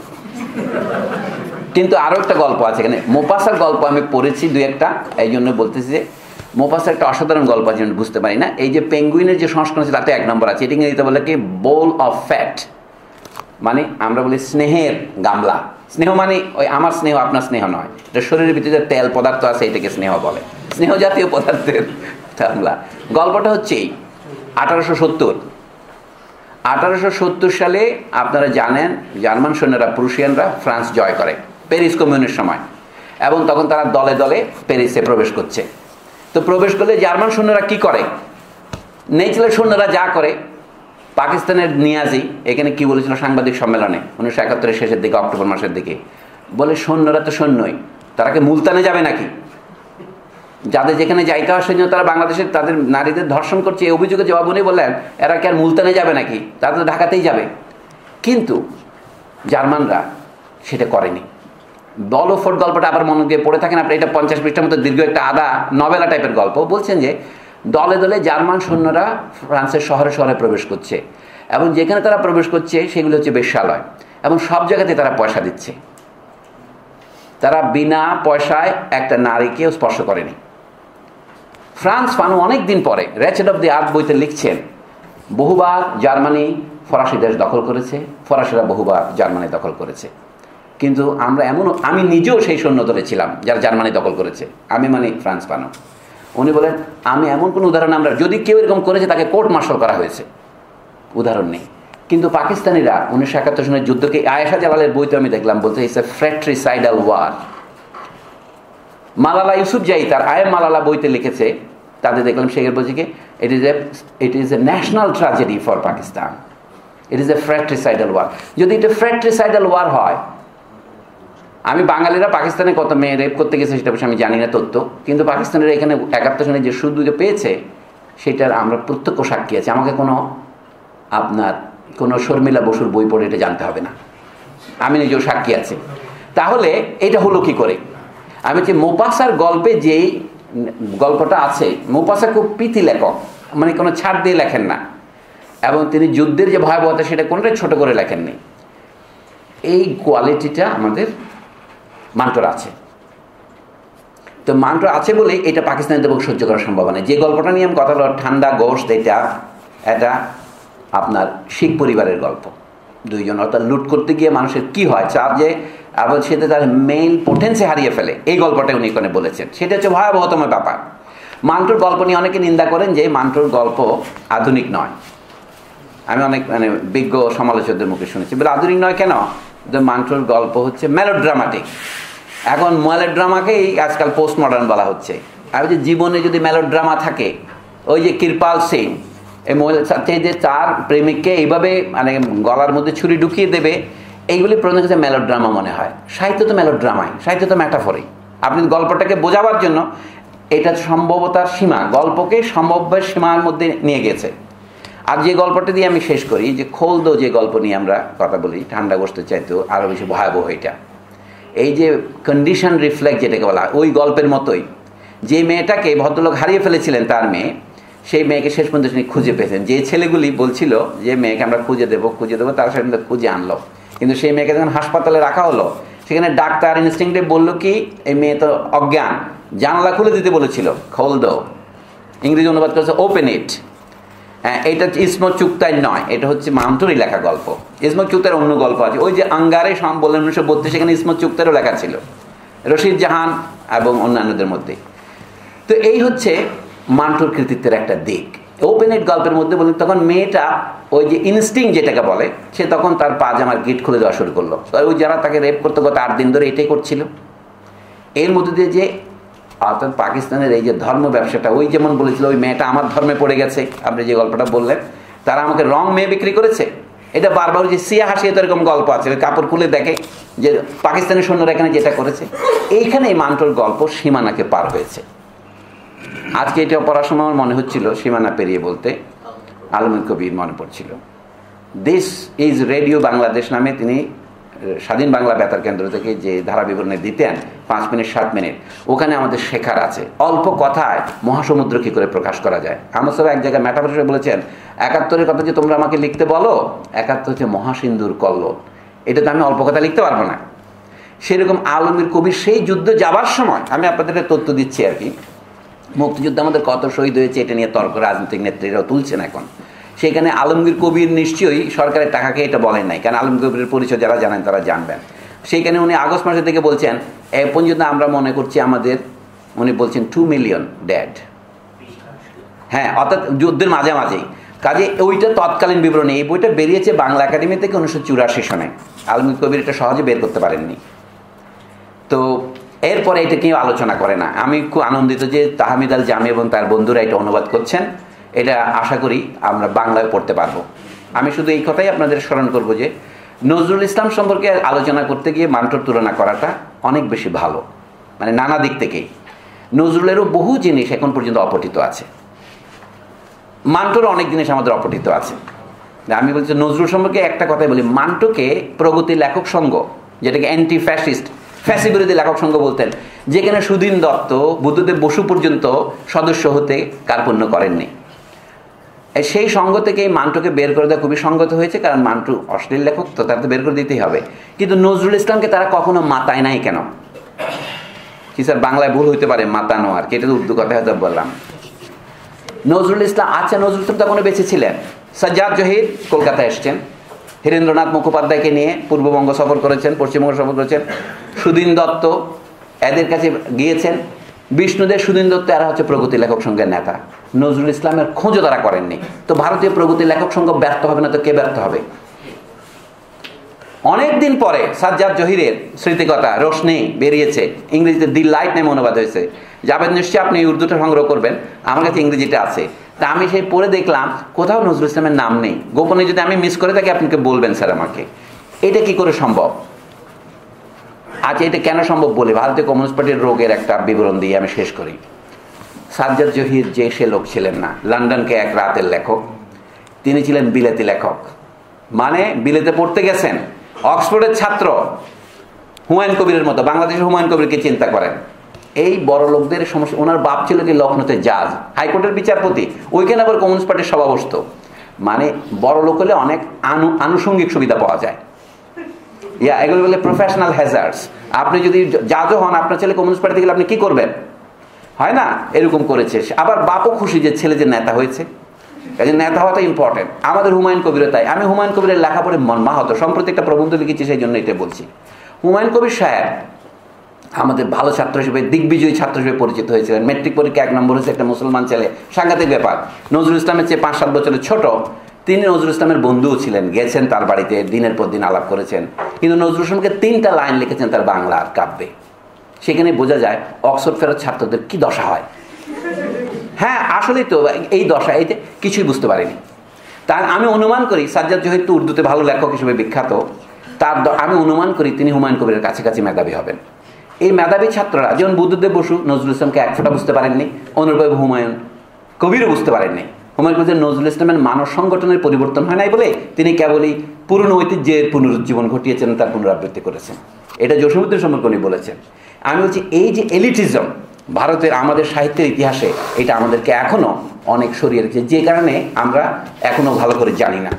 কিন্তু আরও একটা গল্প আছে এখানে, মোপাসার গল্প আমি পড়েছি দুই একটা, এই জন্য বলতেছি যে মোপাসার একটা অসাধারণ গল্প আছে আমি বুঝতে পারি না। এই যে পেঙ্গুইনের যে সংস্করণ আছে তাতে 1 নম্বর আছে, এটা ইংরেজিতে বলে কি বোল অফ ফ্যাট, মানে আমরা বলি স্নেহের গামলা। স্নেহ মানে ওই আমার স্নেহ আপনার স্নেহ নয়, এটা শরীরের ভিতরে তেল পদার্থ আছে এটাকে স্নেহ বলে, স্নেহ জাতীয় পদার্থের গামলা। গল্পটা হচ্ছে 1870 সালে আপনারা জানেন জার্মান সৈন্যরা, প্রুশিয়ানরা ফ্রান্স জয় করে প্যারিস কমিউনের সময়, এবং তখন তারা দলে দলে প্যারিসে প্রবেশ করছে। তো প্রবেশ করলে জার্মান সৈন্যরা কি করে? নেচলে সৈন্যরা যা করে, পাকিস্তানের নিয়াজি এখানে কি বলেছিল সাংবাদিক সম্মেলনে 1971 শেষের দিকে, অক্টোবর মাসের দিকে, বলে সৈন্যরা তো সৈন্যই, তারা কি মুলতানে যাবে নাকি? যাদের যেখানে যাইতে হওয়ার সৈন্য তারা বাংলাদেশে তাদের নারীদের ধর্ষণ করছে এই অভিযোগে জবাব উনি বললেন এরা কি আর মুলতানে যাবে নাকি, তারা তো ঢাকাতেই যাবে। কিন্তু জার্মানরা সেটা করেনি। বল অফ ফ্যাট গল্পটা আবার মনে দিয়ে পড়ে থাকেন আপনি, এটা 50 পৃষ্ঠার মতো দীর্ঘ একটা আধা নভেলা টাইপের গল্প। বলছেন যে দলে দলে জার্মান সৈন্যরা ফ্রান্সের শহরে শহরে প্রবেশ করছে, এবং যেখানে তারা প্রবেশ করছে সেগুলো হচ্ছে বেশ্যালয়, এবং সব জায়গাতে তারা পয়সা দিচ্ছে। তারা বিনা পয়সায় একটা নারীকেও স্পর্শ করেনি। ফ্রান্স ফানু অনেক দিন পরে র্যাচেট অফ দি আর্থ বইতে লিখছেন, বহুবার জার্মানি ফরাসি দেশ দখল করেছে, ফরাসিরা বহুবার জার্মানি দখল করেছে, কিন্তু আমরা এমনও, আমি নিজেও সেই সৈন্য দলে ছিলাম যারা জার্মানি দখল করেছে, আমি মানে ফ্রান্স ফানু। উনি বলেন আমি এমন কোনো উদাহরণ, আমরা যদি কেউ এরকম করেছে তাকে কোর্ট মার্শাল করা হয়েছে, উদাহরণ নেই। কিন্তু পাকিস্তানিরা 1971 সনের যুদ্ধকে, আয়েশা জালালের বইতে আমি দেখলাম, বলতে it's a fratricidal war. Malala Yousafzai তার আই এম মালালা বইতে লিখেছে, তাদের দেখলাম সে বলছে কি it is a national tragedy for Pakistan, it is a fratricidal war. যদি এটা ফ্যাট্রিসাইডাল ওয়ার হয়, আমি বাঙালিরা পাকিস্তানে কত মেয়ে রেপ করতে গেছে সেটা বিষয়ে আমি জানি না তথ্য, কিন্তু পাকিস্তানিরা এখানে 71 সনে যে সুযোগ পেয়েছে সেটার আমরা প্রত্যক্ষ সাক্ষী আছি। আমাকে কোনো শর্মিলা বসুর বই পড়ে এটা জানতে হবে না, আমি নিজেও সাক্ষী আছি। তাহলে এটা হলো কি করে? আমি যে মোপাসার গল্পে যেই গল্পটা আছে, মোপাসা খুব প্রীতি লেখক, মানে কোনো ছাড় দিয়ে লেখেন না, एवं तिनी युद्धेर जो भयाबहता सेटा कोनोटा छोटो करे लेखेननि এই কোয়ালিটিটা আমাদের মান্টোর আছে। তো মান্টোর আছে বলে এটা পাকিস্তানিদের পক্ষে সহ্য করা সম্ভব নয়। যে গল্পটা নিয়ে আমি কথা বললাম ঠান্ডা গোশত, এটা আপনার শিখ পরিবারের গল্প। দুইজন অর্থাৎ লুট করতে গিয়ে মানুষের কি হয়, চাপ যে আবার সেটা তার মেইন পোটেন্সি হারিয়ে ফেলে, এই গল্পটা উনি এখানে বলেছেন। সেটা হচ্ছে ভয়াবহতম ব্যাপার। মান্টোর গল্প নিয়ে অনেকে নিন্দা করেন যে মান্টোর গল্প আধুনিক নয়। আমি অনেক বিজ্ঞ সমালোচকদের মুখে শুনেছি, বলে আধুনিক নয় কেন, মান্টোর গল্প হচ্ছে মেলোড্রামাটিক। এখন মেলোড্রামাকেই আজকাল পোস্ট মডার্ন বলা হচ্ছে। আর যে জীবনে যদি মেলোড্রামা থাকে, ওই যে কৃপাল সিং এই যে চার প্রেমিককে এইভাবে গলার মধ্যে ছুরি ঢুকিয়ে দেবে, এইগুলি প্রধান কাছে মেলোড্রামা মনে হয়। সাহিত্য তো মেলোড্রামাই, সাহিত্য তো ম্যাটাফরি। আপনি গল্পটাকে বোঝাবার জন্য এটা সম্ভবতার সীমা, গল্পকে সম্ভবের সীমার মধ্যে নিয়ে গেছে। আর যে গল্পটা দিয়ে আমি শেষ করি, যে খোলদো, যে গল্প নিয়ে আমরা কথা বলি ঠান্ডা গোশতের চাইতেও আরও বেশি ভয়াবহ এটা। এই যে কন্ডিশন রিফ্লেক্ট যেটাকে বলা হয়, ওই গল্পের মতোই যে মেয়েটাকে ভদ্রলোক হারিয়ে ফেলেছিলেন তার মেয়ে, সেই মেয়েকে শেষ পর্যন্ত তিনি খুঁজে পেয়েছেন। যে ছেলেগুলি বলছিল যে মেয়েকে আমরা খুঁজে দেবো, তারা সেখানে খুঁজে আনলো। কিন্তু সেই মেয়েকে যখন হাসপাতালে রাখা হলো, সেখানে ডাক্তার ইনস্টিংক্টে বললো কি, এই মেয়ে তো অজ্ঞান, জানলা খুলে দিতে বলেছিল। খোলদো ইংরেজি অনুবাদ করেছে ওপেন ইট। হ্যাঁ, এটা ইসমত চুগতাই নয়, এটা হচ্ছে মান্টোরই লেখা গল্প। ইসমত চুগতাইয়ের অন্য গল্প আছে, ওই যে আঙ্গারে সাম বললেন 1932, সেখানে ইসমত চুগতাইয়েরও লেখা ছিল, রশিদ জাহান এবং অন্যান্যদের মধ্যে। তো এই হচ্ছে মান্টোর কৃতিত্বের একটা দিক। ওপেন ইট গল্পের মধ্যে বললেন তখন মেয়েটা ওই যে ইনস্টিং যেটাকে বলে, সে তখন তার পাজামার গিট খুলে দেওয়া শুরু করলো। তো ওই যারা তাকে রেপ করতে গত 8 দিন ধরে এটাই করছিল। এর মধ্যে দিয়ে যে অর্থাৎ পাকিস্তানের এই যে ধর্ম ব্যবসাটা, ওই যেমন বলেছিল ওই মেয়েটা আমার ধর্মে পড়ে গেছে, আপনি যে গল্পটা বললেন, তারা আমাকে রং মেয়ে বিক্রি করেছে। এটা বারবার যে সিয়া হাসি, তো এরকম গল্প আছে, কাপড় খুলে দেখে যে পাকিস্তানি সৈন্যরা এখানে যেটা করেছে। এইখানে এই মান্টোর গল্প সীমানাকে পার হয়েছে। আজকে এটা পড়ার সময় আমার মনে হচ্ছিল, সীমানা পেরিয়ে বলতে আলমুল কবির মনে পড়ছিল। দিস ইজ রেডিও বাংলাদেশ নামে তিনি স্বাধীন বাংলা বেতার কেন্দ্র থেকে যে ধারা বিবরণে দিতেন 5 মিনিট 7 মিনিট, ওখানে আমাদের শেখার আছে অল্প কথায় মহাসমুদ্র কী করে প্রকাশ করা যায়। আমার সবাই এক জায়গায় ম্যাটাফরে বলেছেন 71 কথা যে তোমরা আমাকে লিখতে বলো, 71 হচ্ছে মহাসিন্ধুর কল্লোল, এটা তো আমি অল্প কথা লিখতে পারবো না। সেরকম আলমগীর কবির সেই যুদ্ধ যাবার সময়, আমি আপনাদের তথ্য দিচ্ছি আর কি, মুক্তিযুদ্ধে আমাদের কত শহীদ হয়েছে এটা নিয়ে তর্ক রাজনৈতিক নেত্রীরাও তুলছেন এখন। সেখানে আলমগীর কবির নিশ্চয়ই সরকারের টাকাকে এটা বলেন নাই, কারণ আলমগীর কবিরের পরিচয় যারা জানেন তারা জানবেন। সেইখানে উনি আগস্ট মাসের থেকে বলছেন এই পর্যন্ত আমরা মনে করছি আমাদের, উনি বলছেন 2 মিলিয়ন ডেড। হ্যাঁ, অর্থাৎ যুদ্ধের মাঝামাঝি। কাজে ওইটা তৎকালীন বিবরণী, এই বইটা বেরিয়েছে বাংলা একাডেমি থেকে 1984 সনে। আলমগীর কবির এটা সহজে বের করতে পারেননি। তো এরপরে এটা কেউ আলোচনা করে না। আমি খুব আনন্দিত যে তাহমিদ আল জামি এবং তার বন্ধুরা এটা অনুবাদ করছেন। এটা আশা করি আমরা বাংলায় পড়তে পারবো। আমি শুধু এই কথাই আপনাদের স্মরণ করব যে নজরুল ইসলাম সম্পর্কে আলোচনা করতে গিয়ে মান্টোর তুলনা করাটা অনেক বেশি ভালো, নানা দিক থেকেই। নজরুলেরও বহু জিনিস এখন পর্যন্ত অপঠিত আছে, মান্টোর অনেক জিনিস আমাদের অপঠিত আছে। আমি বলছি নজরুল সম্পর্কে একটা কথাই বলি, মান্টোকে প্রগতি লেখক সংঘ, যেটাকে অ্যান্টি ফ্যাসিস্ট ফ্যাসি বিরোধী লেখক সংঘ বলতেন, যেখানে সুধীন দত্ত, বুদ্ধদেব বসু পর্যন্ত সদস্য হতে কার্পণ্য করেননি। সেই সঙ্গ থেকে এই মান্টোকে বের করে দেওয়া খুবই সঙ্গত হয়েছে, কারণ মান্টো অশ্লীল লেখক, তো তার তো বের করে দিতেই হবে। কিন্তু নজরুল ইসলামকে তারা কখনো মাতায় নাই কেন? কি স্যার, বাংলায় ভুল হইতে পারে মাতানো আর কি, এটা তো উর্দু কথা হয়তো বললাম। নজরুল ইসলাম, আচ্ছা নজরুল ইসলাম তখন বেঁচে ছিলেন। সাজ্জাদ জহির কলকাতায় এসছেন, হিরেন্দ্রনাথ মুখোপাধ্যায়কে নিয়ে পূর্ববঙ্গ সফর করেছেন, পশ্চিমবঙ্গ সফর করেছেন, সুধীন দত্ত এদের কাছে গিয়েছেন, বিষ্ণুদের, সুধীন দত্ত, এরা হচ্ছে প্রগতি লেখক সংঘের নেতা। নজরুল ইসলামের খোঁজও তারা করেননি। তো ভারতীয় প্রগতি লেখক সংঘ ব্যর্থ হবে না তো কে ব্যর্থ হবে? অনেকদিন পরে সাজ্জাদ জহিরের স্মৃতিকথা রোশনি বেরিয়েছে, ইংরেজিতে দি লাইট নামে অনুবাদ হয়েছে। যাবেন নিশ্চয়ই আপনি উর্দুটা সংগ্রহ করবেন, আমার কাছে ইংরেজিটা আছে। তা আমি সেই পড়ে দেখলাম কোথাও নজরুল ইসলামের নাম নেই। গোপনে যদি আমি মিস করে থাকি আপনাকে বলবেন স্যার আমাকে, এটা কি করে সম্ভব? আচ্ছা এটা কেন সম্ভব বলি, ভারতীয় কমিউনিস্ট পার্টির রোগের একটা বিবরণ দিয়ে আমি শেষ করি। সাজ্জাদ জহির যে সে লোক ছিলেন না, লন্ডনকে এক রাতের লেখক, তিনি ছিলেন বিলেতি লেখক, মানে বিলেতে পড়তে গেছেন, অক্সফোর্ডের ছাত্র, হুমায়ুন কবিরের মতো। বাংলাদেশের হুমায়ুন কবিরকে চিন্তা করেন, এই বড় লোকদের সমস্যা। ওনার বাপ ছিল কি লখনৌতে জাজ, হাইকোর্টের বিচারপতি, ওইখানে আবার কমিউনিস্ট পার্টির সভা বসত। माने बड़लोक होले अनेक आनुषंगिक सुविधा पाওয়া যায় या এগুলো বলে প্রফেশনাল হ্যাজার্ডস আপনি যদি জাজ হন আপনার ছেলে কমিউনিস্ট পার্টিতে গেলে আপনি কি করবেন হয় না এরকম করেছে আবার বাপও খুশি যে ছেলে যে নেতা হয়েছে কাজে নেতা হওয়াটা ইম্পর্টেন্ট আমাদের হুমায়ুন কবিরও তাই আমি হুমায়ুন কবিরের লেখা পড়ে মর্মাহত সম্প্রতি একটা প্রবন্ধ লিখেছি সেই জন্য এটা বলছি হুমায়ুন কবির সাহেব আমাদের ভালো ছাত্র হিসেবে দিগ্বিজয়ী ছাত্র হিসেবে পরিচিত হয়েছিলেন ম্যাট্রিক পরীক্ষা এক নম্বর হয়েছে একটা মুসলমান ছেলে সাংঘাতিক ব্যাপার নজরুল ইসলামের চেয়ে 5-7 বছরের ছোট তিনি নজরুল ইসলামের বন্ধুও ছিলেন গেছেন তার বাড়িতে দিনের পর দিন আলাপ করেছেন কিন্তু নজরুল ইসলামকে 3টা লাইন লিখেছেন তার বাংলা কাব্যে সেখানে বোঝা যায় অক্সফোর্ড ফেরত ছাত্রদের কি দশা হয় হ্যাঁ আসলে তো এই দশা এতে কিছুই বুঝতে পারিনি তার আমি অনুমান করি সাজ্জাদ জহির তো উর্দুতে ভালো লেখক হিসেবে বিখ্যাত তার আমি অনুমান করি তিনি হুমায়ুন কবিরের কাছাকাছি মেধাবী হবেন এই মেধাবী ছাত্ররা যেমন বুদ্ধদেব বসু নজরুল ইসলামকে এক ফোঁটা বুঝতে পারেননি অনুরূপভাবে হুমায়ুন কবিরও বুঝতে পারেননি হুমায়ুন কবির নজরুল ইসলামের মানব সংগঠনের পরিবর্তন হয় নাই বলে তিনি কেবলই পুরনো ঐতিহ্যের পুনরুজ্জীবন ঘটিয়েছেন তার পুনরাবৃত্তি করেছেন এটা জসীমউদ্দিন সম্পর্কনি বলেছেন আমি বলছি এই যে এলিটিজম ভারতের আমাদের সাহিত্যের ইতিহাসে এটা আমাদেরকে এখনও অনেক সরিয়ে রেখেছে যে কারণে আমরা এখনও ভালো করে জানি না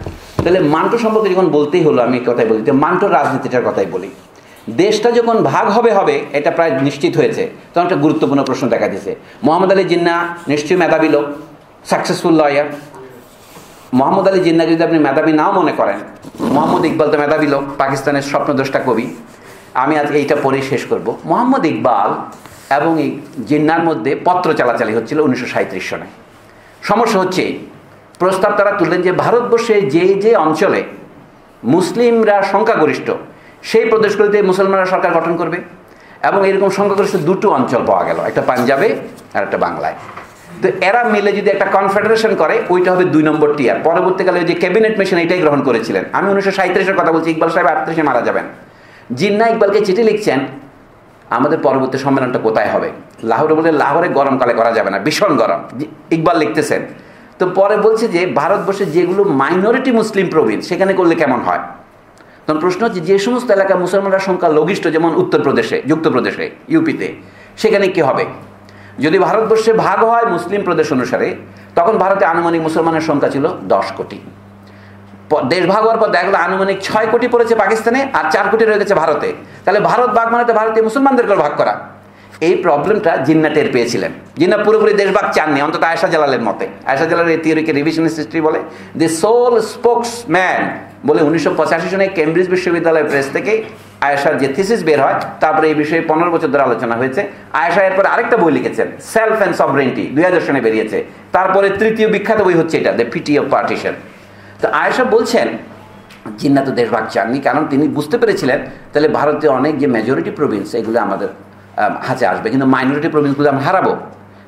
তাহলে মান্টো সম্পর্কে যখন বলতেই হলো আমি কথাই বলি মান্টোর রাজনীতিটার কথাই বলি দেশটা যখন ভাগ হবে হবে এটা প্রায় নিশ্চিত হয়েছে তখন একটা গুরুত্বপূর্ণ প্রশ্ন দেখা দিয়েছে মোহাম্মদ আলী জিন্নাহ নিশ্চয়ই মেধাবী লোক সাকসেসফুল লয়ার মোহাম্মদ আলী জিন্নাহ যদি আপনি মেধাবী নাও মনে করেন মোহাম্মদ ইকবাল তো মেধাবী লোক পাকিস্তানের স্বপ্নদ্রষ্টা কবি আমি আজ এইটা পরেই শেষ করব মোহাম্মদ ইকবাল এবং এই জিন্নার মধ্যে পত্র চালাচালি হচ্ছিল 1937 সনে সমস্যা হচ্ছে প্রস্তাব তারা তুললেন যে ভারতবর্ষে যে যে অঞ্চলে মুসলিমরা সংখ্যাগরিষ্ঠ সেই প্রদেশগুলিতে মুসলমানরা সরকার গঠন করবে এবং এরকম সংখ্যাগরিষ্ঠ দুটো অঞ্চল পাওয়া গেল একটা পাঞ্জাবে আর একটা বাংলায় তো এরা মিলে যদি একটা কনফেডারেশন করে ওইটা হবে 2 নম্বর টিয়ার পরবর্তীকালে যে ক্যাবিনেট মিশন এটাই গ্রহণ করেছিলেন আমি 1937-এর কথা বলছি ইকবাল সাহেব 38-এ মারা যাবেন জিন্নাহ ইকবালকে চিঠি লিখছেন আমাদের পরবর্তী সম্মেলনটা কোথায় হবে লাহোরে বলে লাহোরে গরমকালে করা যাবে না ভীষণ গরম ইকবাল লিখতেছেন তো পরে বলছে যে ভারতবর্ষে যেগুলো মাইনরিটি মুসলিম প্রবীণ সেখানে করলে কেমন হয় তখন প্রশ্ন হচ্ছে যে সমস্ত এলাকা মুসলমানরা সংখ্যালঘিষ্ঠ যেমন উত্তরপ্রদেশে যুক্তপ্রদেশে ইউপিতে সেখানে কী হবে যদি ভারতবর্ষে ভাগ হয় মুসলিম প্রদেশ অনুসারে তখন ভারতে আনুমানিক মুসলমানের সংখ্যা ছিল 10 কোটি দেশ ভাগ হওয়ার পর দেখলো আনুমানিক 6 কোটি পড়েছে পাকিস্তানে আর 4 কোটি রয়ে গেছে ভারতে তাহলে ভারত ভাগ মানে তো ভারতীয় মুসলমানদেরকে ভাগ করা এই প্রবলেমটা জিন্নাহ টের পেয়েছিলেন জিন্নাহ পুরোপুরি দেশভাগ চাননি অন্তত আয়েশা জালালের মতে আয়েশা জালালের এই থিওরিকে রিভিশনিস্ট হিস্ট্রি বলে দি সোল স্পোকসম্যান বলে 1985 সনে কেমব্রিজ বিশ্ববিদ্যালয় প্রেস থেকে আয়েশার যে থিসিস বের হয় তারপরে এই বিষয়ে 15 বছর ধরে আলোচনা হয়েছে আয়েশা এরপর আরেকটা বই লিখেছেন সেলফ অ্যান্ড সভরেন্টি 2000 সনে বেরিয়েছে তারপরে 3য় বিখ্যাত বই হচ্ছে এটা দ্য পিটি অফ পার্টিশন তো আয়েশা বলছেন জিন্নাহ তো দেশভাগ চাননি কারণ তিনি বুঝতে পেরেছিলেন তাহলে ভারতে অনেক যে মেজরিটি প্রভিন্স এগুলো আমাদের হাতে আসবে কিন্তু মাইনরিটি প্রভিন্সগুলো আমরা হারাবো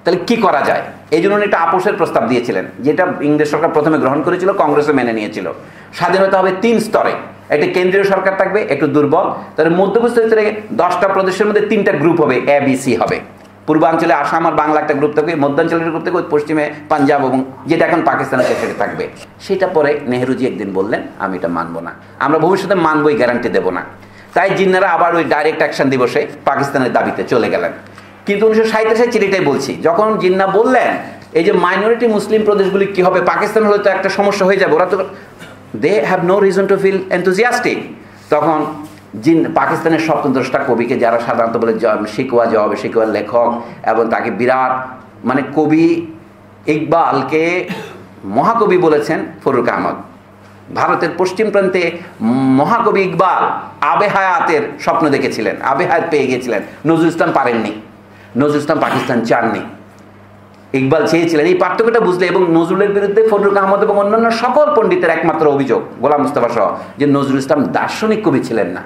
তাহলে কী করা যায় এই জন্য একটা আপোষের প্রস্তাব দিয়েছিলেন যেটা ইংরেজ সরকার প্রথমে গ্রহণ করেছিল কংগ্রেসও মেনে নিয়েছিল স্বাধীনতা হবে 3 স্তরে একটা কেন্দ্রীয় সরকার থাকবে একটু দুর্বল তাহলে মধ্যপ্রস্থ স্তরে 10টা প্রদেশের মধ্যে 3টা গ্রুপ হবে ABC হবে পূর্বাঞ্চলে আসাম আর বাংলা একটা গ্রুপ থাকবে মধ্যাঞ্চলের গ্রুপ থেকে পশ্চিমে পাঞ্জাব এবং যেটা এখন পাকিস্তানের সেটা থাকবে সেটা পরে নেহরুজি একদিন বললেন আমি এটা মানব না আমরা ভবিষ্যতে মানবই গ্যারান্টি দেবো না তাই জিন্নাহরা আবার ওই ডাইরেক্ট অ্যাকশন দিবসে পাকিস্তানের দাবিতে চলে গেলেন কিন্তু 1937-এর চিঠিটাই বলছি যখন জিন্নাহ বললেন এই যে মাইনরিটি মুসলিম প্রদেশগুলি কী হবে পাকিস্তান হলে তো একটা সমস্যা হয়ে যাবে ওরা তো they have no reason to feel enthusiastic তখন পাকিস্তানের স্বপ্নদ্রষ্টা কবিকে যারা সাধারণত বলে শিকওয়া জবাবে শিকওয়ার লেখক এবং তাকে বিরাট মানে কবি ইকবালকে মহাকবি বলেছেন ফরুক আহমদ ভারতের পশ্চিম প্রান্তে মহাকবি ইকবাল আবে হায়াতের স্বপ্ন দেখেছিলেন আবে হায়াত পেয়ে গিয়েছিলেন নজরুল ইসলাম পারেননি নজরুল ইসলাম পাকিস্তান চাননি ইকবাল চেয়েছিলেন এই পার্থক্যটা বুঝলে এবং নজরুলের বিরুদ্ধে ফরুক আহমদ এবং অন্যান্য সকল পণ্ডিতের একমাত্র অভিযোগ গোলাম মুস্তাফা সহ যে নজরুল ইসলাম দার্শনিক কবি ছিলেন না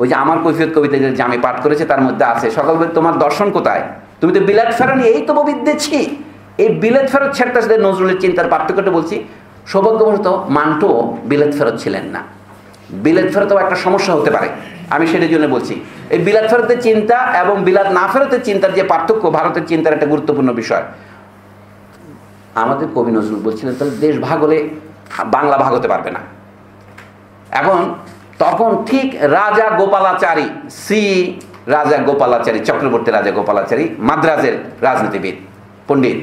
ওই যে আমার কৈফিয়ত কবিতা যে আমি পাঠ করেছি তার মধ্যে আছে সকল তোমার দর্শন কোথায় তুমি তো বিলাত ফেরানি এই তো বিদ্যেছি এই বিলাত ফেরত ছেড়তে সাথে নজরুলের চিন্তার পার্থক্যটা বলছি সৌভাগ্যবশত মান্টো বিলাত ফেরত ছিলেন না বিলাত ফেরতেও একটা সমস্যা হতে পারে আমি সেটার জন্য বলছি এই বিলাত ফেরতের চিন্তা এবং বিলাত না ফেরতের চিন্তার যে পার্থক্য ভারতের চিন্তার একটা গুরুত্বপূর্ণ বিষয় আমাদের কবি নজরুল বলছিলেন তাহলে দেশ ভাগ হলে বাংলা ভাগ হতে পারবে না এখন তখন ঠিক রাজা গোপালাচারী রাজা গোপালাচারী চক্রবর্তী রাজা গোপালাচারী মাদ্রাজের রাজনীতিবিদ পণ্ডিত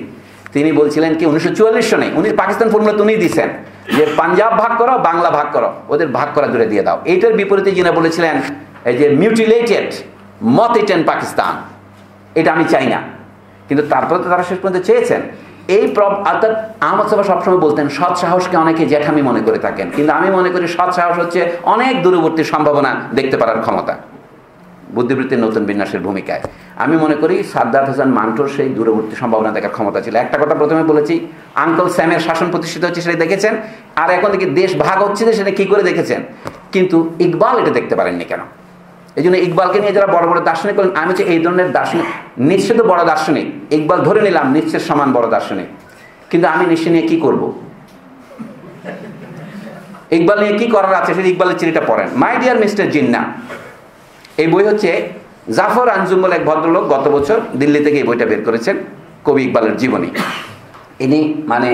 তিনি বলছিলেন কি 1944 সনে উনি পাকিস্তান ফর্মুলা তো উনি দিয়েছেন যে পাঞ্জাব ভাগ করো, বাংলা ভাগ করো, ওদের ভাগ করা দূরে দিয়ে দাও। এইটার বিপরীতে যিনি বলেছিলেন এই যে মিউটিলেটেড মথিট এন্ড পাকিস্তান, এটা আমি চাই না। কিন্তু তারপরে তো তারা শেষ পর্যন্ত চেয়েছেন। এই অর্থাৎ আহমদ সাহেব সবসময় বলতেন সৎ সাহসকে অনেকে জ্যাঠামি মনে করে থাকেন, কিন্তু আমি মনে করি সৎ সাহস হচ্ছে অনেক দূরবর্তী সম্ভাবনা দেখতে পারার ক্ষমতা। বুদ্ধিবৃত্তির নতুন বিন্যাসের ভূমিকায় আমি মনে করি সাদ্দাত হাসান মান্টোর সেই দূরবর্তী সম্ভাবনা দেখার ক্ষমতা ছিল। একটা কথা প্রথমে বলেছি, আঙ্কল স্যামের শাসন প্রতিষ্ঠিত হচ্ছে সেটা দেখেছেন, আর এখন থেকে দেশ ভাগ হচ্ছে যে সেটা কী করে দেখেছেন, কিন্তু ইকবাল এটা দেখতে পারেননি কেন? এই জন্য ইকবালকে নিয়ে যারা বড় বড় দার্শনিক করেন, আমি হচ্ছে এই ধরনের দার্শনিক নিশ্চিত বড় দার্শনিক, ইকবাল ধরে নিলাম নিশ্চের সমান বড় দার্শনিক, কিন্তু আমি নিশ্চয় নিয়ে কী করবো, ইকবাল নিয়ে কী করার আছে সেটা ইকবালের চিঠিটা পড়েন। মাই ডিয়ার মিস্টার জিন্নাহ, এই বই হচ্ছে জাফর আঞ্জুম বলে এক ভদ্রলোক গত বছর দিল্লি থেকে এই বইটা বের করেছেন, কবি ইকবালের জীবনী। ইনি মানে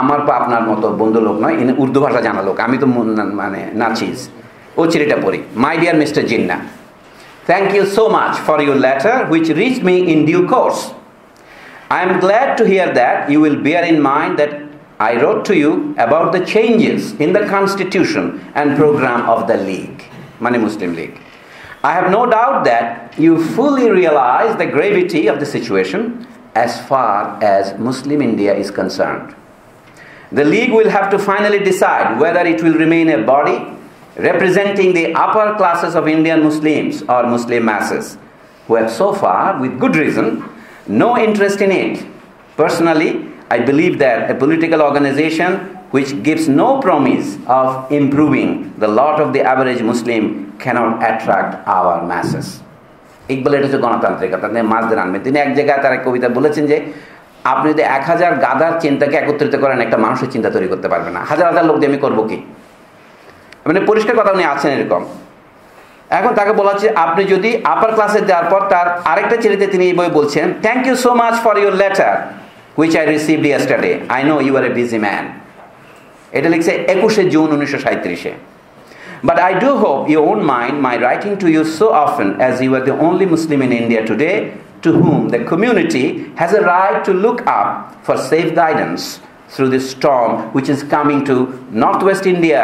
আমার পা আপনার মতো বন্ধু লোক নয়, ইনি উর্দু ভাষা জানা লোক, আমি তো মানে নাচিস। ও চিঠিটা পড়ি। My dear mister Jinnah, thank you so much for your letter which reach me in due course. I am glad to hear that you will bear in mind that I wrote to you about the changes in the constitution and programme of the league, মানে Muslim League. I have no doubt that you fully realize the gravity of the situation as far as Muslim India is concerned. The League will have to finally decide whether it will remain a body representing the upper classes of Indian Muslims or Muslim masses, who have so far, with good reason, no interest in it. Personally, I believe that a political organization which gives no promise of improving the lot of the average Muslim cannot attract our masses. Iqbal এটা হচ্ছে গণতান্ত্রিকতা, আপনি মাঝদের আনবেন। তিনি এক জায়গায় তার এক কবিতা বলেছেন যে আপনি যদি 1000 গাধার চিন্তাকে একত্রিত করেন একটা মানুষের চিন্তা তৈরি করতে পারবেন না। হাজার হাজার লোক দিয়ে আমি করবো কি, মানে পরিষ্কার কথা উনি আছেন এরকম। এখন তাকে বলা হচ্ছে আপনি যদি আপার ক্লাসে যাওয়ার পর তার আরেকটা চিঠিতে তিনি এই বই বলছেন, thank you so much for your letter which I received yesterday, I know you are a busy man. এটা লিখছে 21 June 1937। But I do hope you won't mind my writing to you so often, as you are the only Muslim in India today to whom the community has a right to look up for safe guidance through the storm which is coming to northwest India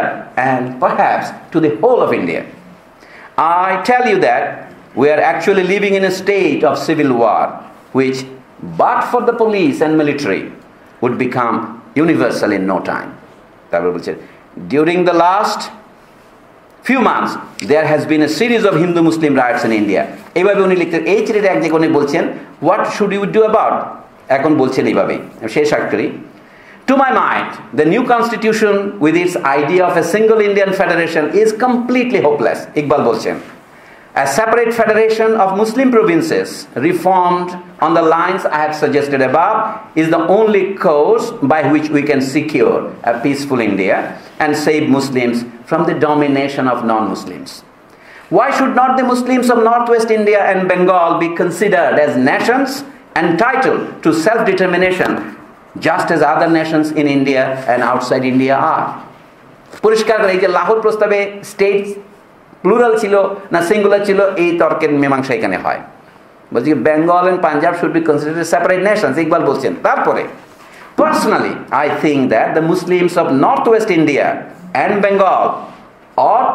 and perhaps to the whole of India. I tell you that we are actually living in a state of civil war which, but for the police and military, would become universal in no time. During the last few months there has been a series of Hindu Muslim riots in India. এইভাবে উনি লিখতে এই চিঠিটা এক জায়গায় উনি বলছেন what should you do about, এখন বলছেন এইভাবে শেষ আক্ষরি। To my mind the new constitution with its idea of a single Indian federation is completely hopeless. Iqbal বলছেন a separate federation of Muslim provinces reformed on the lines I have suggested above is the only course by which we can secure a peaceful India and save Muslims from the domination of non-Muslims. Why should not the Muslims of northwest India and Bengal be considered as nations entitled to self-determination, just as other nations in India and outside India are? Purishkar kore ei je Lahore prostabe states plural chilo na singular chilo ei torker mimamsha ekhane hoy. Bolchi Bengal and Punjab should be considered as separate nations. Iqbal bolchen. Tarpore personally, I think that the Muslims of northwest India and Bengal ought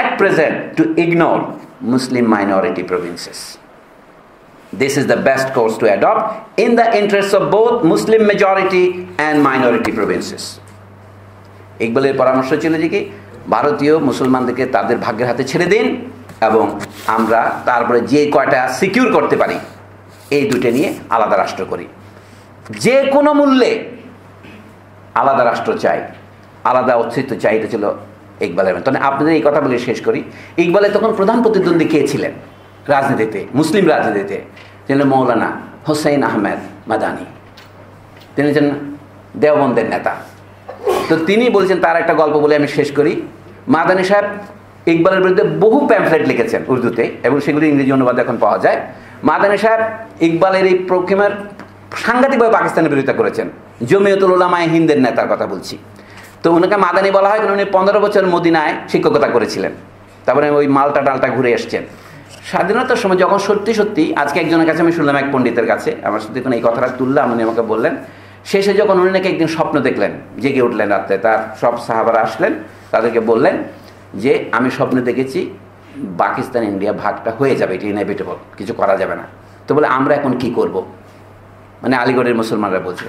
at present to ignore Muslim minority provinces. This is the best course to adopt in the interests of both Muslim majority and minority provinces. ইকবালের পরামর্শ ছিল যে কি ভারতীয় মুসলমানদেরকে তাদের ভাগ্যের হাতে ছেড়ে দিন এবং আমরা তারপরে যে কয়টা সিকিউর করতে পারি এই দুটো নিয়ে আলাদা রাষ্ট্র করি। যে কোনো মূল্যে আলাদা রাষ্ট্র চাই, আলাদা অস্তিত্ব চাই। এটা ছিল ইকবালের। তখন আপনাদের এই কথা বলে শেষ করি, ইকবালের তখন প্রধান প্রতিদ্বন্দ্বী কে ছিলেন রাজনীতিতে, মুসলিম রাজনীতিতে? তিনি মৌলানা হুসাইন আহমেদ মাদানি। তিনি হচ্ছেন দেওবন্দের নেতা। তো তিনি বলছেন, তার একটা গল্প বলে আমি শেষ করি। মাদানি সাহেব ইকবালের বিরুদ্ধে বহু প্যাম্পলেট লিখেছেন উর্দুতে এবং সেগুলি ইংরেজি অনুবাদ এখন পাওয়া যায়। মাদানি সাহেব ইকবালের এই প্রক্ষিমের সাংঘাতিকভাবে পাকিস্তানের বিরোধিতা করেছেন। জমিয়তুল উলামা-এ-হিন্দের নেতার কথা বলছি। তো ওনাকে মাদানি বলা হয় কারণ উনি 15 বছর মদিনায় শিক্ষকতা করেছিলেন, তারপরে ওই মালটা টালটা ঘুরে এসছেন। স্বাধীনতার সময় যখন সত্যি সত্যি আজকে একজনের কাছে আমি শুনলাম, এক পণ্ডিতের কাছে আমার সাথে এই কথাটা তুললাম, উনি আমাকে বললেন शेषे जखन उन्नी एक दिन स्वप्न देखलें जेगे उठलें रात्रे तार सब साहाबारा आसलें तादेरके बोलें जे आमी स्वप्ने देखेछि पाकिस्तान इंडिया भागटा हये जाबे एटा इनएविटेबल किछु करा जाबे ना। तो बोले आमरा एखन कि करब माने आलीगढ़ेर मुसलमानरा बोलछे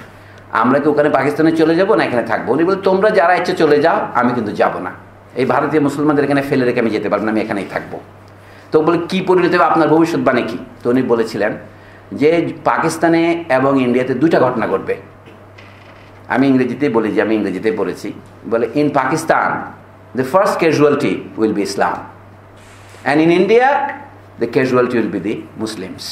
आमरा कि ओखाने पाकिस्ताने चले जाबो ना एखाने थाकबो। उनि बोले तोमरा जारा इच्छा चले जाओ आमी किन्तु जाबो ना ए भारतीय मुसलमानदेर एखाने फेले रेखे आमी जेते पारबो ना आमी एखानेई थाकबो। तो बोले कि परिणत होबे आपनार भविष्यवाणी कि? तो उनि बोलेछिलेन जे पाकिस्ताने एबं इंडियाते दुइटा घटना घटबे। आमी इंग्रेजीते बोली जे आमी इंग्रेजीते पढ़ेछि बोले in Pakistan the first casualty will be Islam and in India the casualty will be the Muslims.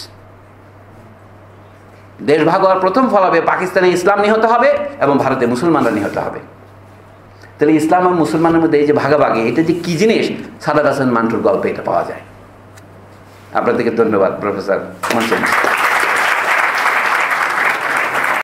देश भाग और प्रथम फल होबे पाकिस्ताने इस्लाम निहत होबे एबं भारते मुसलमानरा निहत होबे। ताहले इस्लाम और मुसलमानदेर मध्य एई जे भागाभागि एटा जे कि जिनिस सादात हासान मान्टोर गल्पे एटा पाওয়া যায়। আপনাদেরকে ধন্যবাদ প্রফেসর মনসুর।